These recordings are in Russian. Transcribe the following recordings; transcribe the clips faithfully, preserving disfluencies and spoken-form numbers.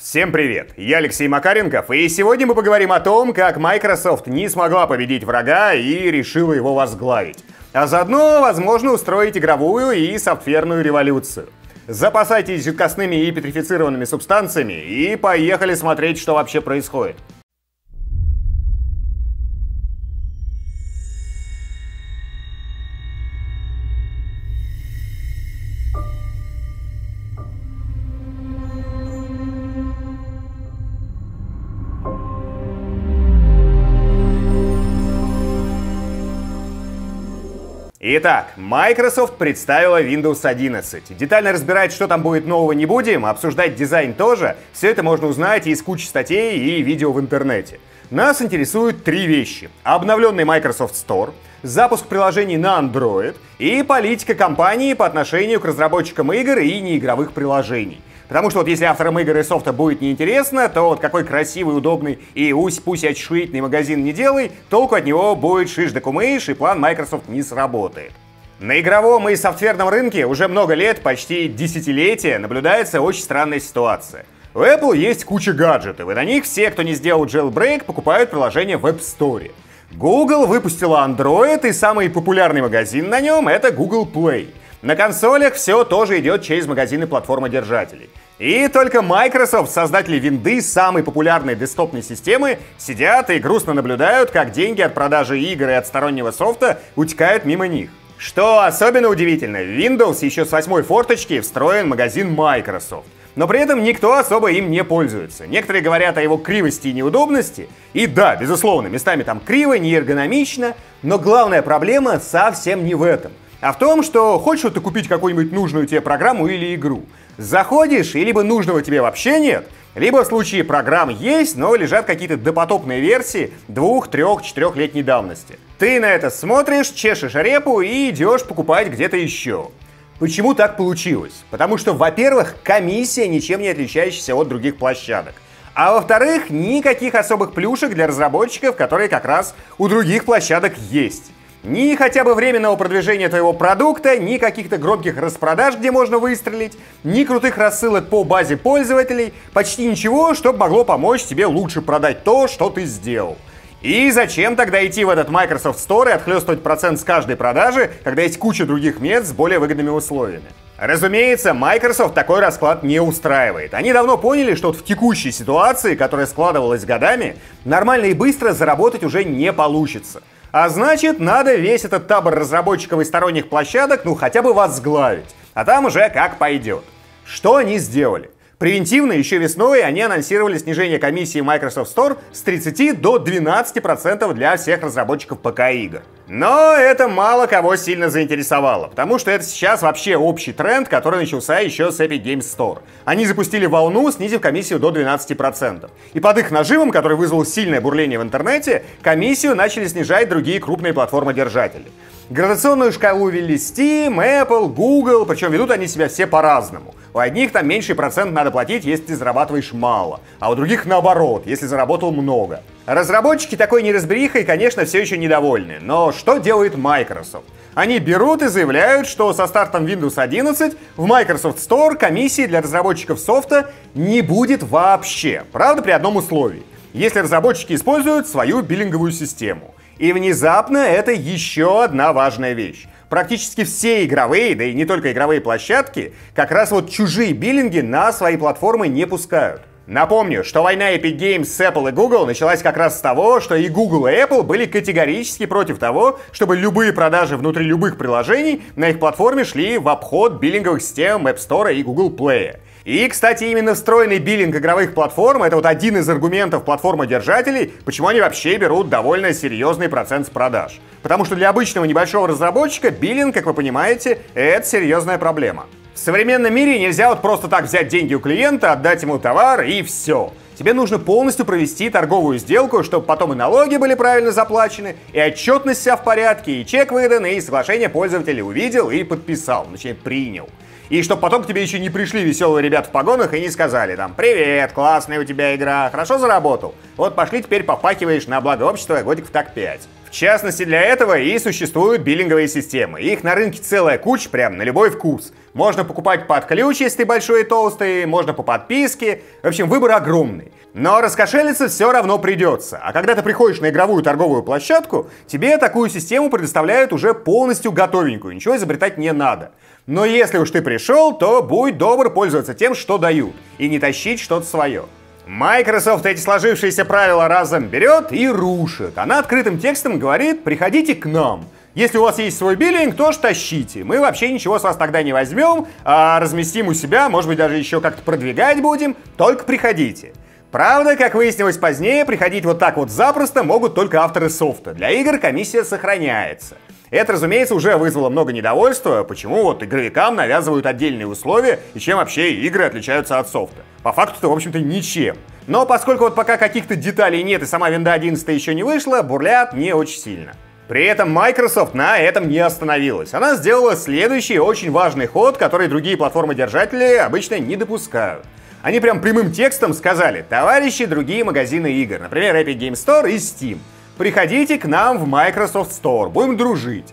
Всем привет! Я Алексей Макаренков, и сегодня мы поговорим о том, как Microsoft не смогла победить врага и решила его возглавить. А заодно, возможно, устроить игровую и софтверную революцию. Запасайтесь жидкостными и петрифицированными субстанциями и поехали смотреть, что вообще происходит. Итак, Microsoft представила Windows одиннадцать. Детально разбирать, что там будет нового, не будем, обсуждать дизайн тоже. Все это можно узнать из кучи статей и видео в интернете. Нас интересуют три вещи. Обновленный Microsoft Store, запуск приложений на Android и политика компании по отношению к разработчикам игр и неигровых приложений. Потому что вот если авторам игр и софта будет неинтересно, то вот какой красивый, удобный и усь-пусь очшуительный магазин не делай, толку от него будет шиш да кумыш, и план Microsoft не сработает. На игровом и софтверном рынке уже много лет, почти десятилетия, наблюдается очень странная ситуация. У Apple есть куча гаджетов, и на них все, кто не сделал jailbreak, покупают приложение в App Store. Google выпустила Android, и самый популярный магазин на нем — это Google Play. На консолях все тоже идет через магазины платформодержателей. И только Microsoft, создатели Винды, самой популярной десктопной системы, сидят и грустно наблюдают, как деньги от продажи игр и от стороннего софта утекают мимо них. Что особенно удивительно, в Windows еще с восьмой форточки встроен магазин Microsoft. Но при этом никто особо им не пользуется. Некоторые говорят о его кривости и неудобности. И да, безусловно, местами там криво, неэргономично, но главная проблема совсем не в этом. А в том, что хочешь вот ты купить какую-нибудь нужную тебе программу или игру. Заходишь, и либо нужного тебе вообще нет, либо в случае программ есть, но лежат какие-то допотопные версии двух-трёх-четырёхлетней давности. Ты на это смотришь, чешешь репу и идешь покупать где-то еще. Почему так получилось? Потому что, во-первых, комиссия ничем не отличающаяся от других площадок. А во-вторых, никаких особых плюшек для разработчиков, которые как раз у других площадок есть. Ни хотя бы временного продвижения твоего продукта, ни каких-то громких распродаж, где можно выстрелить, ни крутых рассылок по базе пользователей, почти ничего, что могло помочь тебе лучше продать то, что ты сделал. И зачем тогда идти в этот Microsoft Store и отхлёстывать процент с каждой продажи, когда есть куча других мест с более выгодными условиями? Разумеется, Microsoft такой расклад не устраивает. Они давно поняли, что в текущей ситуации, которая складывалась годами, нормально и быстро заработать уже не получится. А значит, надо весь этот табор разработчиков и сторонних площадок, ну, хотя бы возглавить. А там уже как пойдет. Что они сделали? Превентивно еще весной они анонсировали снижение комиссии Microsoft Store с тридцати до двенадцати процентов для всех разработчиков ПК-игр. Но это мало кого сильно заинтересовало, потому что это сейчас вообще общий тренд, который начался еще с Epic Games Store. Они запустили волну, снизив комиссию до двенадцати процентов. И под их нажимом, который вызвал сильное бурление в интернете, комиссию начали снижать другие крупные платформодержатели. Градационную шкалу ввели Steam, Apple, Google, причем ведут они себя все по-разному. У одних там меньший процент надо платить, если ты зарабатываешь мало, а у других наоборот, если заработал много. Разработчики такой неразберихой, конечно, все еще недовольны, но что делает Microsoft? Они берут и заявляют, что со стартом Windows одиннадцать в Microsoft Store комиссии для разработчиков софта не будет вообще, правда, при одном условии, если разработчики используют свою биллинговую систему. И внезапно это еще одна важная вещь. Практически все игровые, да и не только игровые площадки, как раз вот чужие биллинги на свои платформы не пускают. Напомню, что война Epic Games с Apple и Google началась как раз с того, что и Google, и Apple были категорически против того, чтобы любые продажи внутри любых приложений на их платформе шли в обход биллинговых систем App Store и Google Play. И, кстати, именно встроенный биллинг игровых платформ — это вот один из аргументов платформодержателей, почему они вообще берут довольно серьезный процент с продаж. Потому что для обычного небольшого разработчика биллинг, как вы понимаете, это серьезная проблема. В современном мире нельзя вот просто так взять деньги у клиента, отдать ему товар и все. Тебе нужно полностью провести торговую сделку, чтобы потом и налоги были правильно заплачены, и отчетность вся в порядке, и чек выдан, и соглашение пользователя увидел и подписал, точнее принял. И чтобы потом к тебе еще не пришли веселые ребята в погонах и не сказали там: «Привет, классная у тебя игра, хорошо заработал? Вот пошли теперь попахиваешь на благо общества годиков так пять». В частности, для этого и существуют биллинговые системы. Их на рынке целая куча, прям на любой вкус. Можно покупать под ключ, если ты большой и толстый, можно по подписке. В общем, выбор огромный. Но раскошелиться все равно придется. А когда ты приходишь на игровую торговую площадку, тебе такую систему предоставляют уже полностью готовенькую. Ничего изобретать не надо. Но если уж ты пришел, то будь добр пользоваться тем, что дают. И не тащить что-то свое. Microsoft эти сложившиеся правила разом берет и рушит. Она открытым текстом говорит: приходите к нам. Если у вас есть свой биллинг, то ж тащите. Мы вообще ничего с вас тогда не возьмем, а разместим у себя, может быть, даже еще как-то продвигать будем. Только приходите. Правда, как выяснилось позднее, приходить вот так вот запросто могут только авторы софта. Для игр комиссия сохраняется. Это, разумеется, уже вызвало много недовольства, почему вот игровикам навязывают отдельные условия и чем вообще игры отличаются от софта. По факту-то, в общем-то, ничем. Но поскольку вот пока каких-то деталей нет и сама винда одиннадцать еще не вышла, бурлят не очень сильно. При этом Microsoft на этом не остановилась. Она сделала следующий очень важный ход, который другие платформы-держатели обычно не допускают. Они прям прямым текстом сказали: товарищи, другие магазины игр, например, Epic Games Store и Steam, приходите к нам в Microsoft Store, будем дружить.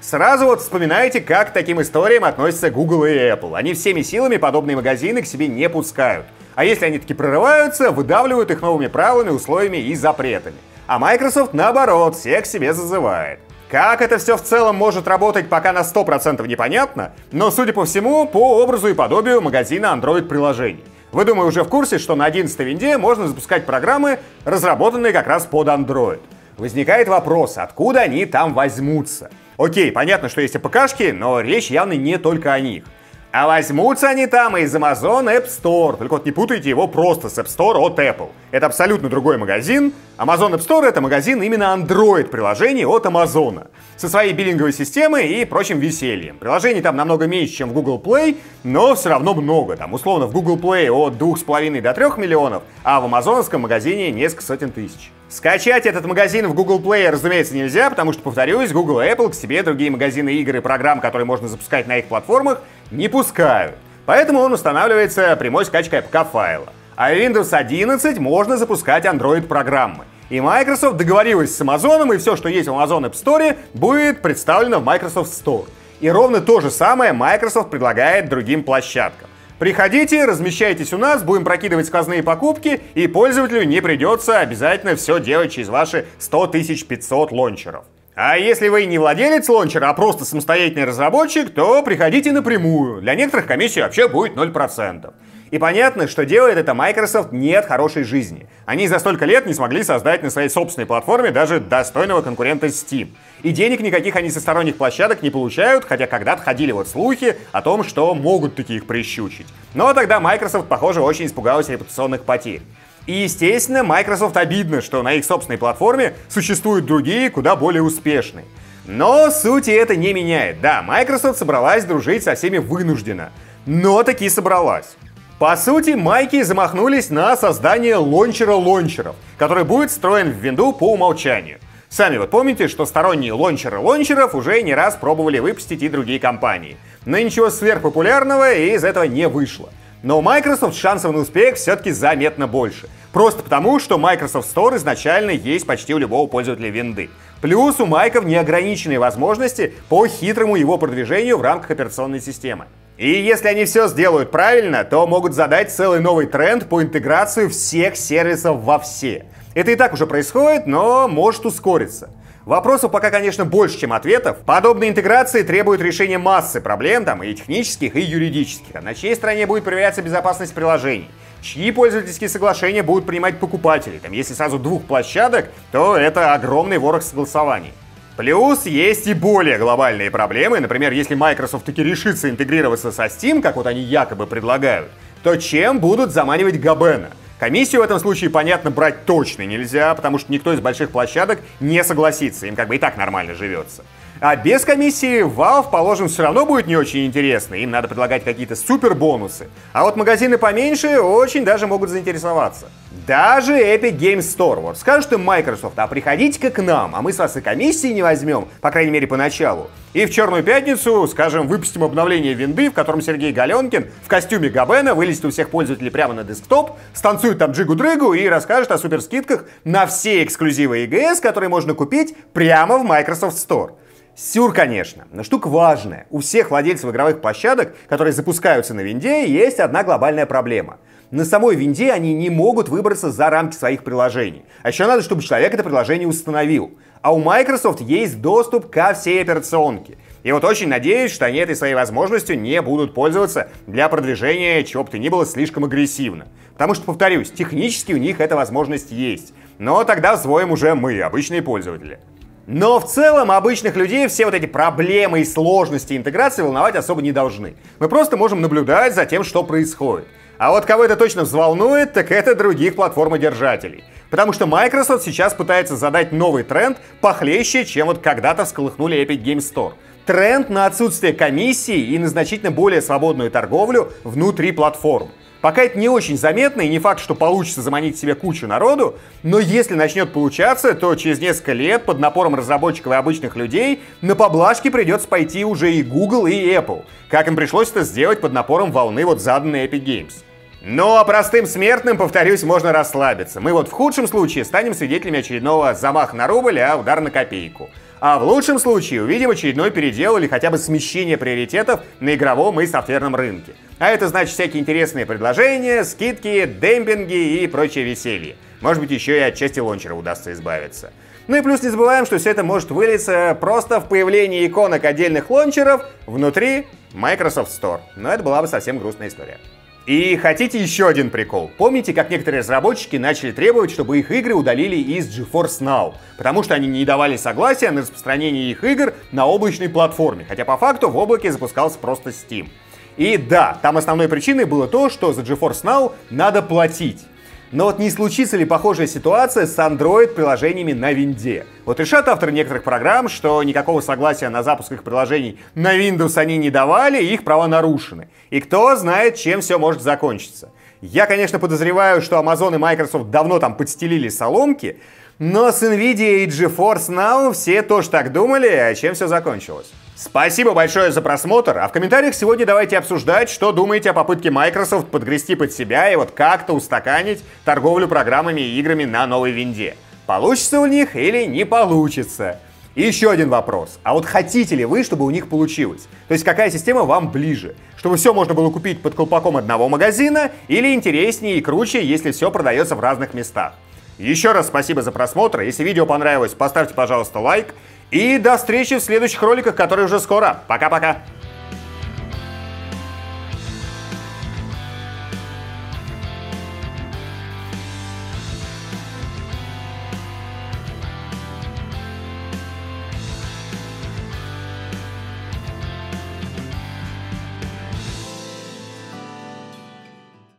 Сразу вот вспоминайте, как к таким историям относятся Google и Apple. Они всеми силами подобные магазины к себе не пускают. А если они таки прорываются, выдавливают их новыми правилами, условиями и запретами. А Microsoft, наоборот, всех к себе зазывает. Как это все в целом может работать, пока на сто процентов непонятно, но, судя по всему, по образу и подобию магазина Android-приложений. Вы, думаю, уже в курсе, что на одиннадцатой винде можно запускать программы, разработанные как раз под Android. Возникает вопрос, откуда они там возьмутся? Окей, понятно, что есть АПКшки, но речь явно не только о них. А возьмутся они там из Amazon App Store, только вот не путайте его просто с App Store от Apple. Это абсолютно другой магазин. Amazon App Store — это магазин именно Android-приложений от Amazon. Со своей биллинговой системой и прочим весельем. Приложений там намного меньше, чем в Google Play, но все равно много. Там условно в Google Play от двух с половиной до трёх миллионов, а в амазоновском магазине несколько сотен тысяч. Скачать этот магазин в Google Play, разумеется, нельзя, потому что, повторюсь, Google и Apple к себе другие магазины игр и программ, которые можно запускать на их платформах, не пускают. Поэтому он устанавливается прямой скачкой АПК-файла. А в Windows одиннадцать можно запускать Android-программы. И Microsoft договорилась с Amazon, и все, что есть в Amazon App Store, будет представлено в Microsoft Store. И ровно то же самое Microsoft предлагает другим площадкам. Приходите, размещайтесь у нас, будем прокидывать сквозные покупки, и пользователю не придется обязательно все делать через ваши сто тысяч пятьсот лончеров. А если вы не владелец лончера, а просто самостоятельный разработчик, то приходите напрямую. Для некоторых комиссия вообще будет ноль процентов. И понятно, что делает это Microsoft не от хорошей жизни. Они за столько лет не смогли создать на своей собственной платформе даже достойного конкурента Steam. И денег никаких они со сторонних площадок не получают, хотя когда-то ходили вот слухи о том, что могут таки их прищучить. Но тогда Microsoft, похоже, очень испугалась репутационных потерь. И, естественно, Microsoft обидно, что на их собственной платформе существуют другие, куда более успешные. Но сути это не меняет. Да, Microsoft собралась дружить со всеми вынужденно, но таки собралась. По сути, майки замахнулись на создание лончера лончеров, который будет встроен в винду по умолчанию. Сами вот помните, что сторонние лончеры лончеров уже не раз пробовали выпустить и другие компании. Но ничего сверхпопулярного из этого не вышло. Но у Microsoft шансов на успех все-таки заметно больше. Просто потому, что Microsoft Store изначально есть почти у любого пользователя винды. Плюс у майков неограниченные возможности по хитрому его продвижению в рамках операционной системы. И если они все сделают правильно, то могут задать целый новый тренд по интеграции всех сервисов во все. Это и так уже происходит, но может ускориться. Вопросов пока, конечно, больше, чем ответов. Подобные интеграции требуют решения массы проблем, там, и технических, и юридических. А на чьей стороне будет проверяться безопасность приложений? Чьи пользовательские соглашения будут принимать покупатели? Там, если сразу двух площадок, то это огромный ворох согласований. Плюс есть и более глобальные проблемы. Например, если Microsoft таки решится интегрироваться со Steam, как вот они якобы предлагают, то чем будут заманивать Габена? Комиссию в этом случае, понятно, брать точно нельзя, потому что никто из больших площадок не согласится, им как бы и так нормально живется. А без комиссии Valve, положим, все равно будет не очень интересно. Им надо предлагать какие-то супер бонусы. А вот магазины поменьше очень даже могут заинтересоваться. Даже Epic Games Store. Вот скажут им Microsoft, а приходите-ка к нам, а мы с вас и комиссии не возьмем, по крайней мере, поначалу. И в Черную Пятницу, скажем, выпустим обновление винды, в котором Сергей Галенкин в костюме Габена вылезет у всех пользователей прямо на десктоп, станцует там джигу-дрыгу и расскажет о суперскидках на все эксклюзивы и джи эс, которые можно купить прямо в Microsoft Store. Сюр, конечно, но штука важная. У всех владельцев игровых площадок, которые запускаются на винде, есть одна глобальная проблема. На самой винде они не могут выбраться за рамки своих приложений. А еще надо, чтобы человек это приложение установил. А у Microsoft есть доступ ко всей операционке. И вот очень надеюсь, что они этой своей возможностью не будут пользоваться для продвижения чего бы то ни было слишком агрессивно. Потому что, повторюсь, технически у них эта возможность есть. Но тогда взвоем уже мы, обычные пользователи. Но в целом обычных людей все вот эти проблемы и сложности интеграции волновать особо не должны. Мы просто можем наблюдать за тем, что происходит. А вот кого это точно взволнует, так это других платформодержателей. Потому что Microsoft сейчас пытается задать новый тренд похлеще, чем вот когда-то всколыхнули Epic Games Store. Тренд на отсутствие комиссии и на значительно более свободную торговлю внутри платформ. Пока это не очень заметно и не факт, что получится заманить себе кучу народу, но если начнет получаться, то через несколько лет под напором разработчиков и обычных людей на поблажки придется пойти уже и Google, и Apple, как им пришлось это сделать под напором волны вот заданной Epic Games. Ну а простым смертным, повторюсь, можно расслабиться. Мы вот в худшем случае станем свидетелями очередного замаха на рубль, а удар на копейку. А в лучшем случае увидим очередной передел или хотя бы смещение приоритетов на игровом и софтверном рынке. А это значит всякие интересные предложения, скидки, демпинги и прочее веселье. Может быть, еще и от части лончера удастся избавиться. Ну и плюс не забываем, что все это может вылиться просто в появлении иконок отдельных лончеров внутри Microsoft Store. Но это была бы совсем грустная история. И хотите еще один прикол? Помните, как некоторые разработчики начали требовать, чтобы их игры удалили из GeForce Now, потому что они не давали согласия на распространение их игр на облачной платформе, хотя по факту в облаке запускался просто Steam. И да, там основной причиной было то, что за GeForce Now надо платить. Но вот не случится ли похожая ситуация с Android-приложениями на винде? Вот решат авторы некоторых программ, что никакого согласия на запуск их приложений на Windows они не давали, их права нарушены. И кто знает, чем все может закончиться. Я, конечно, подозреваю, что Amazon и Microsoft давно там подстелили соломки, но с Nvidia и GeForce Now все тоже так думали, а чем все закончилось. Спасибо большое за просмотр, а в комментариях сегодня давайте обсуждать, что думаете о попытке Microsoft подгрести под себя и вот как-то устаканить торговлю программами и играми на новой винде. Получится у них или не получится? И еще один вопрос. А вот хотите ли вы, чтобы у них получилось? То есть какая система вам ближе? Чтобы все можно было купить под колпаком одного магазина или интереснее и круче, если все продается в разных местах? Еще раз спасибо за просмотр, если видео понравилось, поставьте, пожалуйста, лайк. И до встречи в следующих роликах, которые уже скоро. Пока-пока!